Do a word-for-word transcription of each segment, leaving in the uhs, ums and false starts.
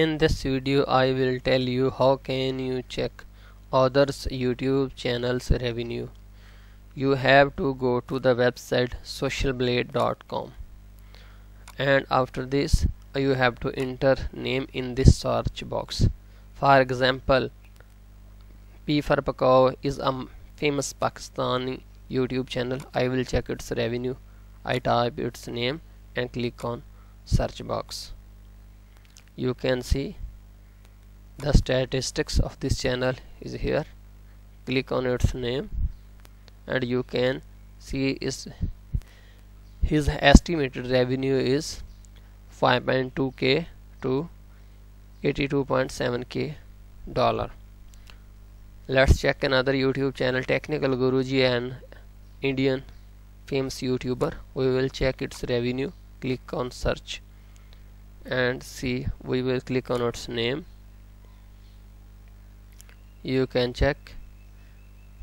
In this video I will tell you how can you check others YouTube channels revenue. You have to go to the website social blade dot com, and after this you have to enter name in this search box. For example, P four Pakow is a famous Pakistani YouTube channel. I will check its revenue. I type its name and click on search box. You can see the statistics of this channel is here. Click on its name and you can see is his estimated revenue is five point two K to eighty-two point seven K dollar. Let's check another YouTube channel, Technical Guruji, an Indian famous YouTuber. We will check its revenue. Click on search and see. We will click on its name. You can check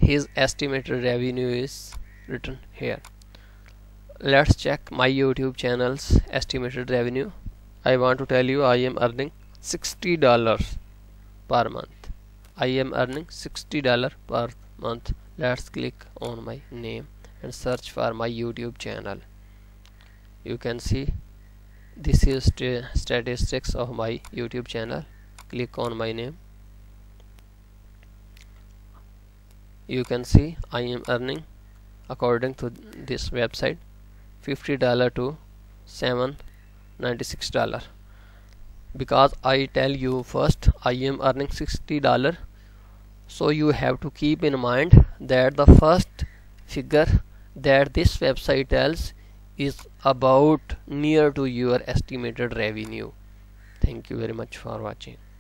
his estimated revenue is written here. Let's check my YouTube channel's estimated revenue. I want to tell you I am earning sixty dollars per month. I am earning sixty dollars per month. Let's click on my name and search for my YouTube channel. You can see this is the statistics of my YouTube channel. Click on my name. You can see I am earning, according to this website, fifty dollars to seven ninety-six dollars. Because I tell you first I am earning sixty dollars, so you have to keep in mind that the first figure that this website tells is about near to your estimated revenue. Thank you very much for watching.